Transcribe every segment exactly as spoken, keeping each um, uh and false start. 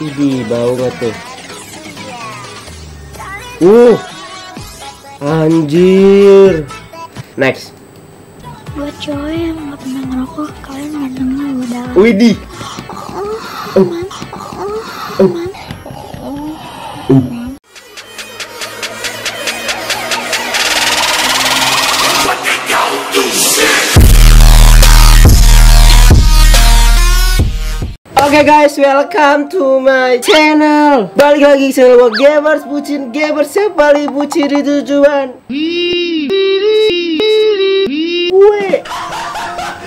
Idih, bau gak tuh? Uh, anjir. Next. Buat cowok yang nggak pernah ngerokok, kalian mantengnya gue dalam. Widih. Oh, man. Oh, man. Oh, man. Oke okay guys, welcome to my channel. Balik lagi ke channel gua, Gamers Bucin. Gamers yang paling bucin di tujuan. Gue.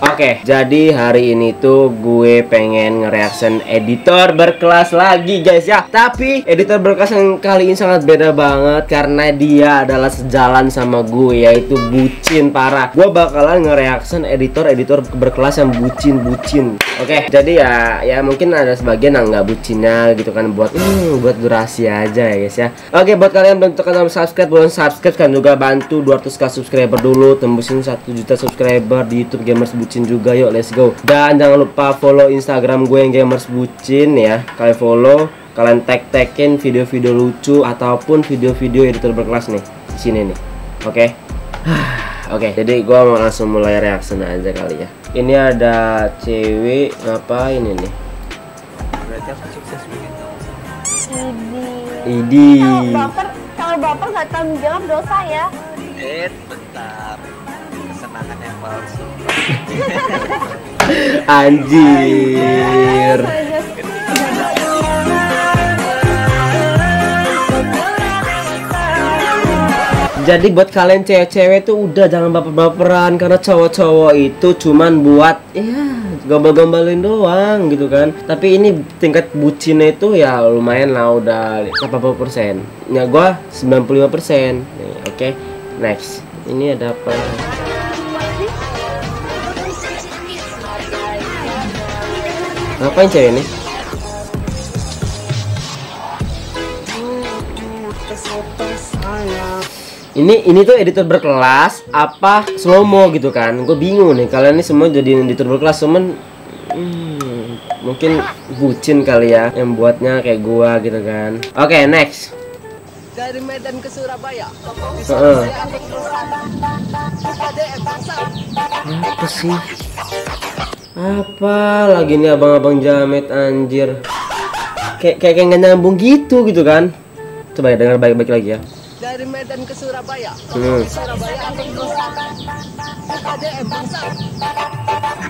Oke, okay, jadi hari ini tuh gue pengen nge-reaction editor berkelas lagi guys ya. Tapi editor berkelas yang kali ini sangat beda banget karena dia adalah sejalan sama gue, yaitu bucin parah. Gue bakalan nge-reaction editor-editor berkelas yang bucin-bucin. Oke, okay, jadi ya ya mungkin ada sebagian yang nggak bucinnya gitu kan, buat hmm, buat durasi aja ya guys ya. Oke, okay, buat kalian belum tekan subscribe, belum subscribe kan juga bantu dua ratus k subscriber dulu, tembusin satu juta subscriber di YouTube Gamers Bucin juga, yuk let's go. Dan jangan lupa follow Instagram gue yang Gamers Bucin ya. Kalian follow, kalian tag-tagin video-video lucu ataupun video-video editor berkelas nih di sini nih. Oke. Okay? Oke, okay, jadi gue mau langsung mulai reaction aja kali ya. Ini ada cewek apa ini nih? Berarti aku sukses begitu. Idih. Kalau baper, kalau baper nggak tanggung jawab dosa ya. Eh, bentar. Kesenangan yang palsu. Anjir. Jadi buat kalian cewek-cewek tuh udah jangan baper-baperan, karena cowok-cowok itu cuman buat ya gombal-gombalin doang gitu kan. Tapi ini tingkat bucinnya itu ya lumayan lah, udah delapan puluh persen. Ya gua sembilan puluh lima persen. Oke, okay, next. Ini ada apa? Ngapain cewek ini? Ini ini tuh editor berkelas apa slow-mo gitu kan? Gue bingung nih, kalian ini semua jadi editor berkelas, cuman hmm, mungkin bucin kali ya yang buatnya kayak gua gitu kan. Oke, okay, next. Dari Medan ke Surabaya. Heeh. Apa sih? Apa lagi nih abang-abang jamet anjir. Kayak kayak nggak nyambung gitu gitu kan. Coba ya, dengar baik-baik lagi ya. Dari Medan ke Surabaya, hmm.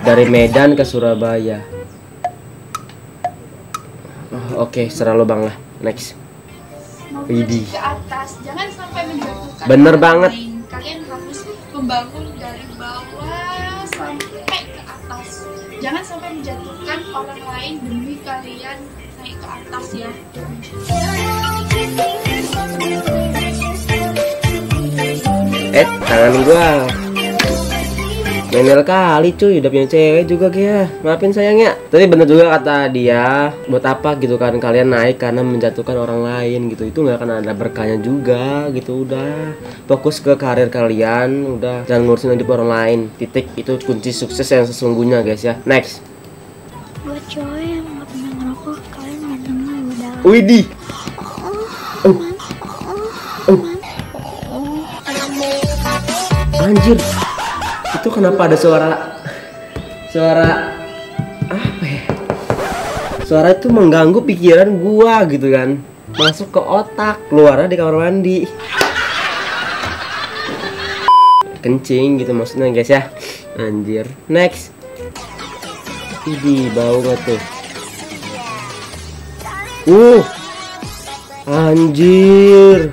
Dari Medan ke Surabaya. Oh, oke, okay, serah lo bang lah. Next. Widih. Bener banget. Kalian harus membangun dari bawah sampai ke atas. Jangan sampai menjatuhkan orang lain demi kalian naik ke atas ya. Eh, tangan gua menel kali cuy, udah punya cewek juga ya. Maafin sayangnya. Tadi bener juga kata dia, buat apa gitu kan kalian naik karena menjatuhkan orang lain gitu. Itu nggak akan ada berkahnya juga gitu. Udah fokus ke karir kalian, udah jangan ngurusin hidup orang lain. Titik, itu kunci sukses yang sesungguhnya guys ya. Next. Buat cowok yang nggak pernah ngerokok, kalian mantengnya udah. Widih. Oh. Oh. Anjir, itu kenapa ada suara suara apa ya? Suara itu mengganggu pikiran gua gitu kan, masuk ke otak, keluarnya di kamar mandi, kencing gitu maksudnya guys ya. Anjir, next. Idih, bau gak tuh? Uh, anjir,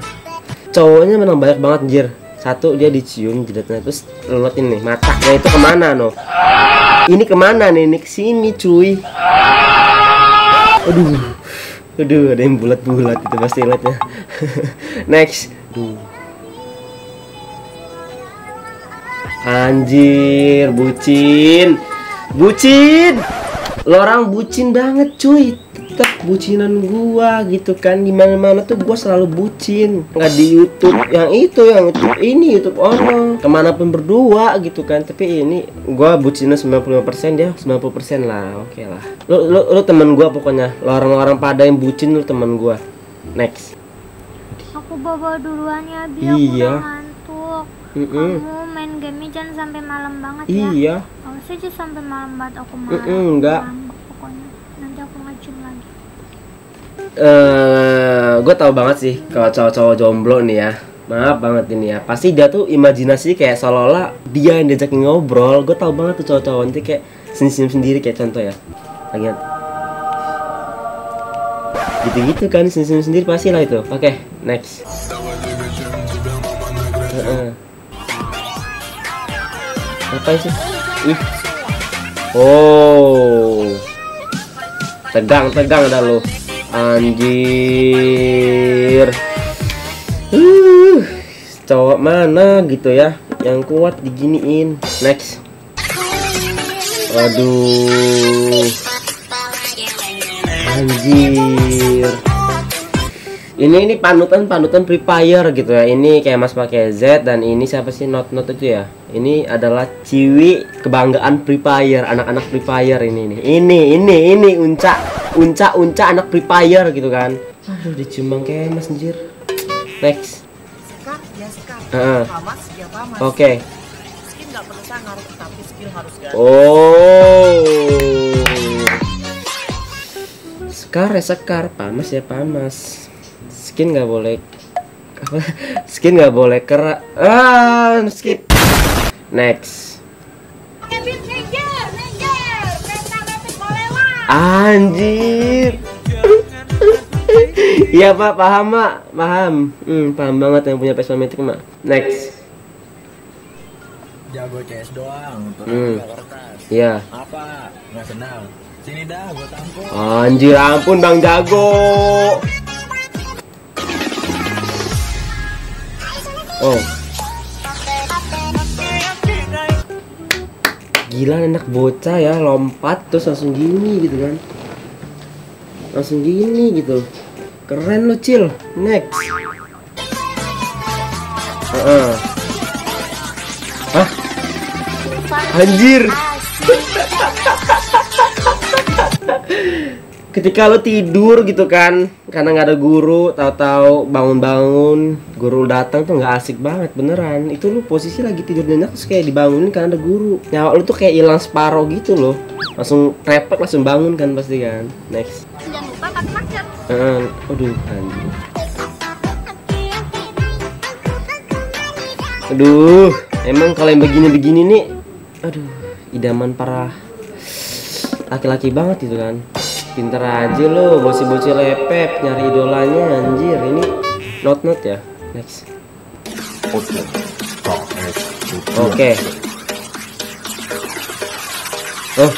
cowoknya menang banyak banget anjir. Satu, dia dicium jidatnya, terus lelotin nih matanya itu kemana no? Ini kemana nih? Ini kesini cuy. Aduh, aduh, ada yang bulat-bulat itu pasti liatnya. Next. Duh. Anjir, bucin, bucin. Lo orang bucin banget cuy, tetep bucinan gua gitu kan. Dimana-mana tuh gua selalu bucin, nggak di YouTube yang itu, yang YouTube ini, YouTube orang, kemana pun berdua gitu kan. Tapi ini gua bucinnya sembilan puluh lima persen, dia sembilan puluh persen lah, oke okay lah. Lo, lo, lo temen gua pokoknya, lo orang-orang pada yang bucin lo temen gua. Next. Aku bawa duluan ya, biar iya. Aku udah ngantuk. Mm -mm. Kamu main game jangan sampai malam banget iya. Ya. Iya. Harusnya aja sampai malam banget aku main. Mm -mm, enggak. Malam, pokoknya nanti aku ngecum lagi. Eh, uh, gue tau banget sih kalau cowok-cowok jomblo nih ya. Maaf banget ini ya. Pasti dia tuh imajinasi kayak seolah-olah dia yang diajakin ngobrol. Gue tau banget tuh cowok-cowok nanti kayak senyum sendiri kayak contoh ya. Lagian gitu-gitu kan, senyum sendiri pasti lah itu. Oke, okay, next. Uh-uh. Apa sih? Ih. Oh, tegang-tegang dah lo, anjir. Uh, cowok mana gitu ya, yang kuat diginiin. Next. Waduh, anjir. Ini ini panutan panutan Free Fire gitu ya. Ini kayak Mas pakai Z dan ini siapa sih not not itu ya. Ini adalah ciwi kebanggaan Free Fire, anak-anak Free Fire ini nih. Ini ini ini unca unca unca anak Free Fire gitu kan. Aduh dicium bang kayak Mas anjir. Next. Sekat ya sekat. Uh-huh. Oke. Okay. Skill nggak perlu sangar tapi skill harus ganti. Oh. Sekar ya sekar, panas ya panas. Skin nggak boleh, apa? Skin nggak boleh kerak. Ah, skip. Next. Anjir. Iya pak, paham pak, paham. Hmm, paham banget yang punya P S Matic mak. Next. Jago C S doang, untuk kertas. Iya. Apa? Nggak senang. Sini dah, gua tampung. Anjir, ampun bang jago. Oh, gila anak bocah ya, lompat terus langsung gini gitu kan, langsung gini gitu, keren lo Cil. Next. Uh -uh. Hah? Anjir. Ketika lo tidur gitu kan, karena nggak ada guru, tahu-tahu bangun-bangun guru datang tuh nggak asik banget beneran. Itu lo posisi lagi tidur nyenyak terus kayak dibangunin karena ada guru, nyawa lo tuh kayak hilang separoh gitu loh. Langsung repot langsung bangun kan pasti kan. Next. Jangan lupa pakai masker. Uh, aduh anjir. Aduh, emang kalau yang begini-begini nih, aduh, idaman para laki-laki banget itu kan. Pinter aja lo, bocil-bocil lepek nyari idolanya anjir. Ini not not ya. Next. Oke. Okay. Oh.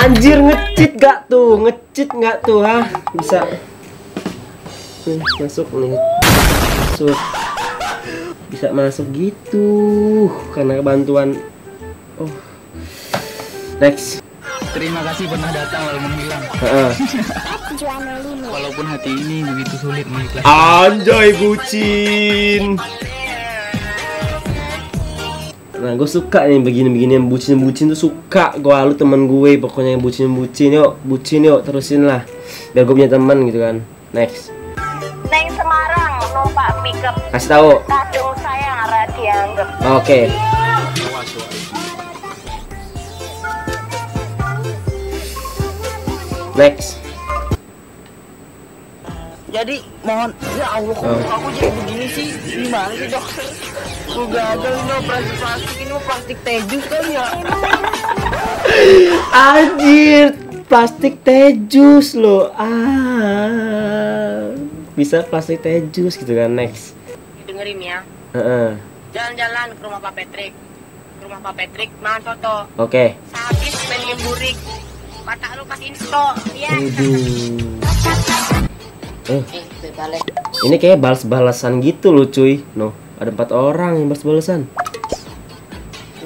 Anjir ngecit gak tuh, ngecit gak tuh ha? Bisa. Nih, masuk nih. Masuk. Bisa masuk gitu karena bantuan. Oh. Next. Terima kasih pernah datang walaupun hilang. Uh-uh. Walaupun hati ini begitu sulit mengikhlaskan. Anjay bucin. Nah gue suka nih begini-begini yang bucin-bucin tuh suka. Gue lalu temen gue pokoknya yang bucin-bucin. Yuk bucin yuk terusin lah, biar gue punya teman gitu kan. Next. Neng Semarang no pak pickup. Kasih tahu. Tanjung Sayang Radianggep. Oke. Okay. Next. Jadi mohon ya Allah, oh. Aku jadi begini sih, gimana sih dok? Aku gagal ini operasi plastik, ini plastik teh jus kali ya. Anjir, plastik teh jus loh. Ah, bisa plastik teh jus gitu kan. Next. Dengerin ya. Jalan-jalan uh-uh. ke rumah Pak Patrick, ke rumah Pak Patrick makan soto. Oke. Okay. Habis pengen burik. Mata lu kasih info, ya. Eh. Ini kayak balas-balasan gitu loh cuy. No, ada empat orang yang balas-balasan.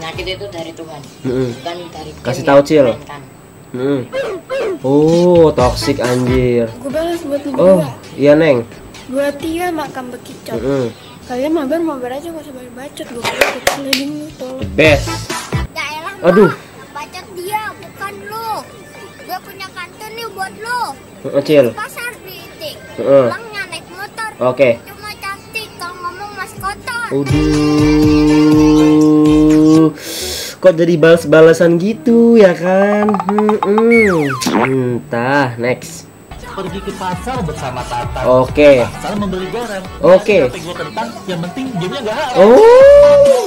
Nah, penyakit itu dari Tuhan, mm-hmm. bukan dari kasih tahu Cil. Mm. Oh, toksik anjir. Aku balas buat lu. Oh, iya Neng. Buat dia makan bekicot. Mm-hmm. Kalian mabar-mabar aja gak usah bacot, gua keliling lu tuh. Best. Ya elah. Aduh. Bacot dia, bukan lu. Gua punya kantor nih buat lu. Heeh, Cil. Pasar Bintik. Heeh. Pulangnya naik motor. Oke. Okay. Cuma cantik kalau ngomong masih kotor. Aduh. Kok jadi balas-balasan gitu ya kan? Hmm, hmm. Entah, next. Pergi ke pasar bersama Tata. Oke. Okay. Pasar membeli garam. Oke. Okay. Tentang yang penting gamenya nggak halal. Oh.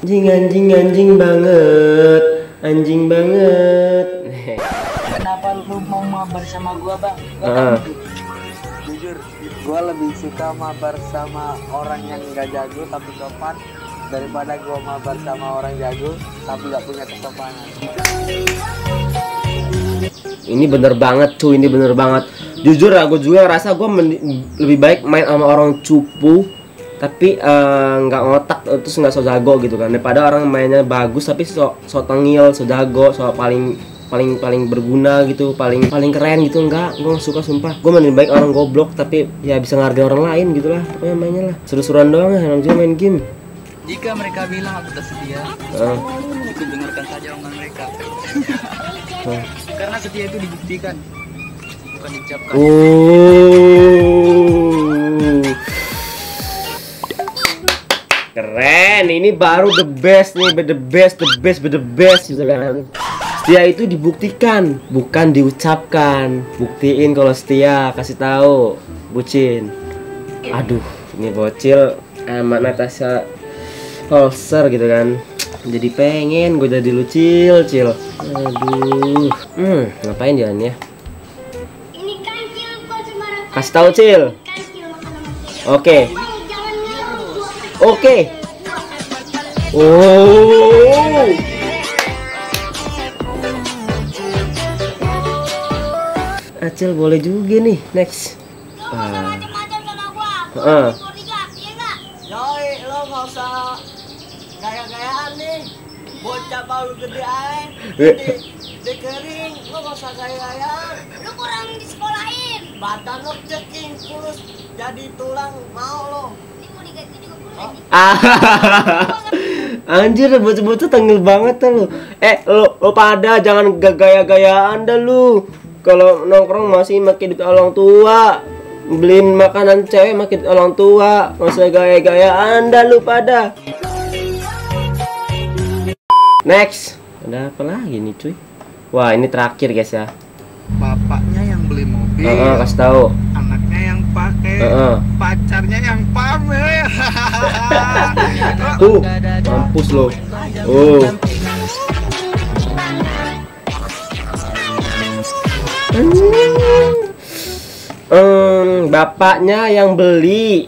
Anjing anjing anjing banget, anjing banget. Kenapa lu mau mabar sama gua bang? Uh. Jujur, gue lebih suka mabar sama orang yang gak jago tapi sopan daripada gue mabar sama orang jago tapi gak punya kesopanan. Ini bener banget cuy, ini bener banget. Jujur lah, gue juga rasa gue lebih baik main sama orang cupu tapi uh, gak ngotak terus gak so jago gitu kan, daripada orang mainnya bagus tapi so, so tengil, so jago, so paling paling paling berguna gitu, paling paling keren gitu. Enggak, gue suka sumpah. Gue mending baik orang goblok tapi ya bisa ngargain orang lain gitu lah, pokoknya mainnya lah seru-seruan doang ya, namanya main game. Jika mereka bilang aku tersedia, uh. ikut dengarkan saja omongan mereka. uh. Karena setia itu dibuktikan, bukan diucapkan. Oh. Keren, ini baru the best nih, the best, the best, the best gitu kan. Setia itu dibuktikan, bukan diucapkan. Buktiin kalau setia, kasih tahu, bucin. Aduh, ini bocil sama Natasha Holzer gitu kan. Jadi pengen gue jadi lucil, Cil. Aduh, hmm, ngapain jalannya? Ini kan Cil, gue cuma kasih tahu Cil. Oke, oke. Oh. Acil boleh juga nih, next. Ah. Heeh. Lo enggak usah gaya-gayaan nih. Bocah baru gede aja. Dikering, lo enggak usah gaya-gayaan. Lo kurang disekolahin. Badan lo ceking kurus jadi tulang mau lo. Anjir, bocah-bocah tengil banget lo. Eh, lo lo pada jangan gaya-gayaan dah lu. Kalau nongkrong masih makin duit orang tua, beliin makanan cewek makin duit orang tua, masa gaya-gaya anda lu pada. Next, ada apa lagi nih cuy? Wah ini terakhir guys ya. Bapaknya yang beli mobil, uh-uh, kasih tahu. Anaknya yang pakai, uh-uh. pacarnya yang pamer. Tuh, mampus lo. Oh. Hmm, bapaknya yang beli,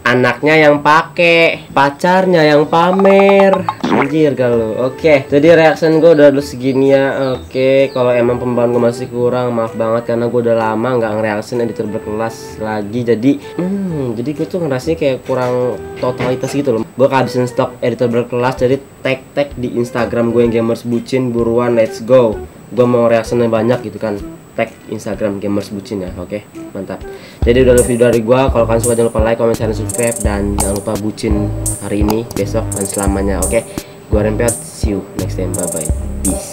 anaknya yang pakai, pacarnya yang pamer. Anjir kalau. Oke, okay. Jadi reaction gue udah dulu segini ya. Oke, okay. Kalau emang pembawaan gue masih kurang, maaf banget karena gue udah lama nggak ngereaksin editor berkelas lagi. Jadi, hmm, jadi gue tuh ngerasanya kayak kurang totalitas gitu loh. Gue kehabisan stok editor berkelas, jadi tag-tag di Instagram gue yang Gamers Bucin, buruan let's go. Gue mau reaksinya banyak gitu kan. Tag Instagram Gamers Bucin ya, oke, okay? Mantap. Jadi udah lebih dari gua. Kalau kalian suka jangan lupa like, comment, share, dan subscribe, dan jangan lupa bucin hari ini, besok, dan selamanya, oke? Okay? Gua Rempeot, see you next time, bye bye, peace.